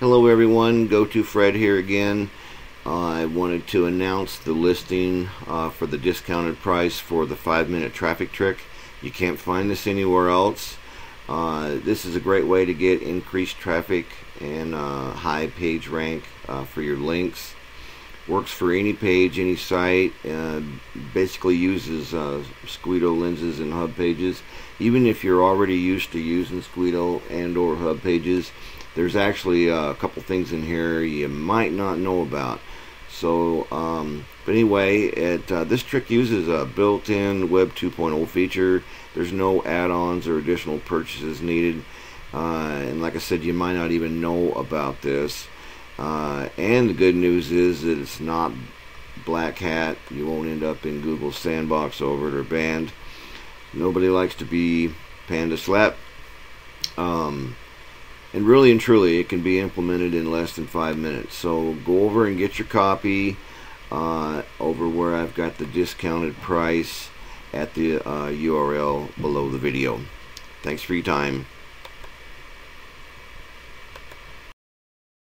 Hello everyone, GoToFred here again. I wanted to announce the listing for the discounted price for the 5-minute traffic trick. You can't find this anywhere else. This is a great way to get increased traffic and high page rank for your links. Works for any page, any site. Basically uses Squidoo lenses and HubPages. Even if you're already used to using Squidoo and or HubPages, there's actually a couple things in here you might not know about. So, but anyway, this trick uses a built-in Web 2.0 feature. There's no add-ons or additional purchases needed. And like I said, you might not even know about this. And the good news is that it's not black hat. You won't end up in Google's sandbox over it or banned. Nobody likes to be panda slapped. And really and truly, it can be implemented in less than 5 minutes. So go over and get your copy over where I've got the discounted price at the URL below the video. Thanks for your time.